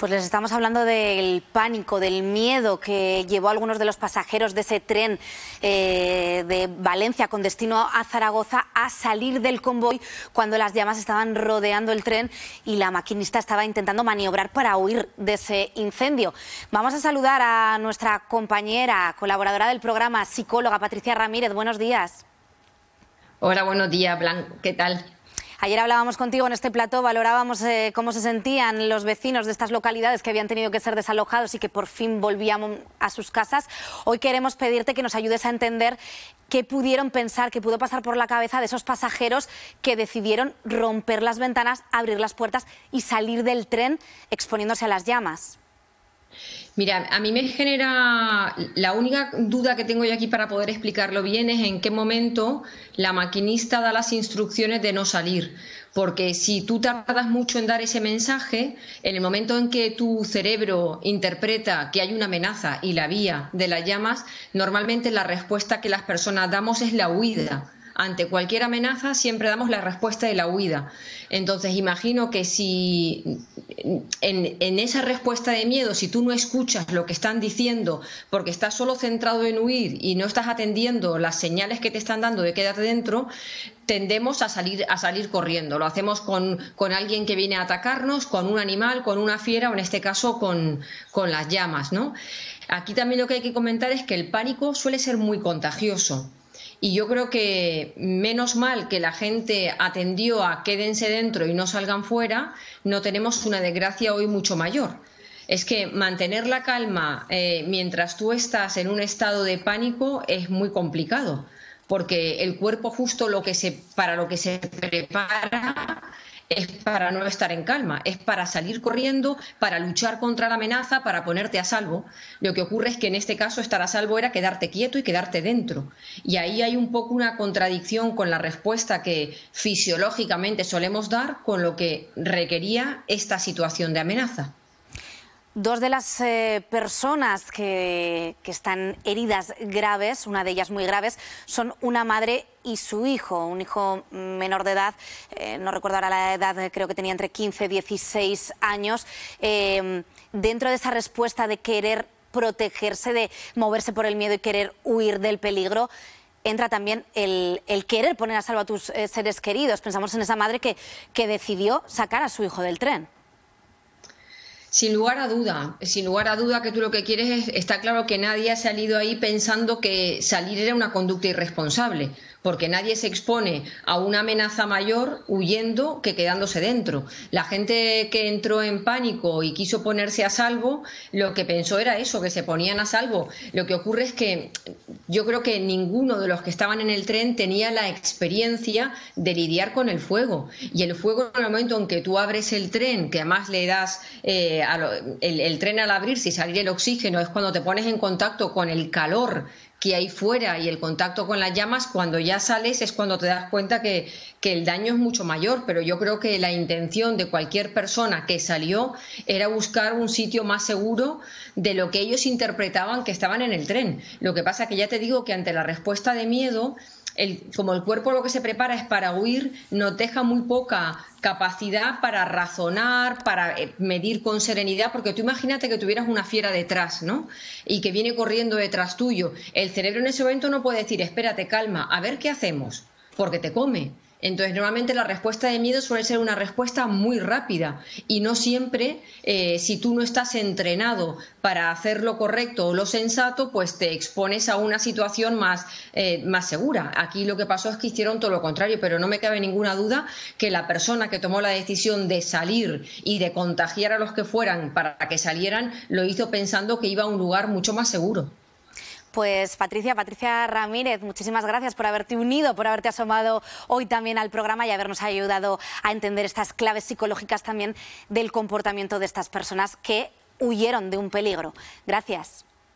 Pues les estamos hablando del pánico, del miedo que llevó a algunos de los pasajeros de ese tren de Valencia con destino a Zaragoza a salir del convoy cuando las llamas estaban rodeando el tren y la maquinista estaba intentando maniobrar para huir de ese incendio. Vamos a saludar a nuestra compañera, colaboradora del programa, psicóloga Patricia Ramírez. Buenos días. Hola, buenos días, Blanca. ¿Qué tal? Ayer hablábamos contigo en este plató, valorábamos cómo se sentían los vecinos de estas localidades que habían tenido que ser desalojados y que por fin volvían a sus casas. Hoy queremos pedirte que nos ayudes a entender qué pudieron pensar, qué pudo pasar por la cabeza de esos pasajeros que decidieron romper las ventanas, abrir las puertas y salir del tren exponiéndose a las llamas. Mira, a mí me genera... La única duda que tengo yo aquí para poder explicarlo bien es en qué momento la maquinista da las instrucciones de no salir. Porque si tú tardas mucho en dar ese mensaje, en el momento en que tu cerebro interpreta que hay una amenaza y la vía de las llamas, normalmente la respuesta que las personas damos es la huida. Ante cualquier amenaza siempre damos la respuesta de la huida. Entonces imagino que si en esa respuesta de miedo, si tú no escuchas lo que están diciendo porque estás solo centrado en huir y no estás atendiendo las señales que te están dando de quedarte dentro, tendemos a salir corriendo. Lo hacemos con alguien que viene a atacarnos, con un animal, con una fiera o en este caso con las llamas, ¿no? Aquí también lo que hay que comentar es que el pánico suele ser muy contagioso. Y yo creo que menos mal que la gente atendió a quédense dentro y no salgan fuera, no tenemos una desgracia hoy mucho mayor. Es que mantener la calma mientras tú estás en un estado de pánico es muy complicado, porque el cuerpo justo para lo que se prepara es para no estar en calma, es para salir corriendo, para luchar contra la amenaza, para ponerte a salvo. Lo que ocurre es que en este caso estar a salvo era quedarte quieto y quedarte dentro. Y ahí hay un poco una contradicción con la respuesta que fisiológicamente solemos dar con lo que requería esta situación de amenaza. Dos de las personas que están heridas graves, una de ellas muy graves, son una madre y su hijo, un hijo menor de edad, no recuerdo ahora la edad, creo que tenía entre 15 y 16 años, dentro de esa respuesta de querer protegerse, de moverse por el miedo y querer huir del peligro, entra también el querer poner a salvo a tus seres queridos. Pensamos en esa madre que decidió sacar a su hijo del tren. Sin lugar a duda que tú lo que quieres es, está claro que nadie ha salido ahí pensando que salir era una conducta irresponsable, porque nadie se expone a una amenaza mayor huyendo que quedándose dentro. La gente que entró en pánico y quiso ponerse a salvo, lo que pensó era eso, que se ponían a salvo. Lo que ocurre es que yo creo que ninguno de los que estaban en el tren tenía la experiencia de lidiar con el fuego. Y el fuego, en el momento en que tú abres el tren, que además le das... El tren al abrirse y salir el oxígeno es cuando te pones en contacto con el calor que hay fuera y el contacto con las llamas. Cuando ya sales es cuando te das cuenta que el daño es mucho mayor, pero yo creo que la intención de cualquier persona que salió era buscar un sitio más seguro de lo que ellos interpretaban que estaban en el tren. Lo que pasa que ya te digo que ante la respuesta de miedo, como el cuerpo lo que se prepara es para huir, nos deja muy poca capacidad para razonar, para medir con serenidad, porque tú imagínate que tuvieras una fiera detrás, ¿no? Y que viene corriendo detrás tuyo. El cerebro en ese momento no puede decir, espérate, calma, a ver qué hacemos, porque te come. Entonces, normalmente la respuesta de miedo suele ser una respuesta muy rápida y no siempre, si tú no estás entrenado para hacer lo correcto o lo sensato, pues te expones a una situación más segura. Aquí lo que pasó es que hicieron todo lo contrario, pero no me cabe ninguna duda que la persona que tomó la decisión de salir y de contagiar a los que fueran para que salieran, lo hizo pensando que iba a un lugar mucho más seguro. Pues Patricia Ramírez, muchísimas gracias por haberte unido, por haberte asomado hoy también al programa y habernos ayudado a entender estas claves psicológicas también del comportamiento de estas personas que huyeron de un peligro. Gracias.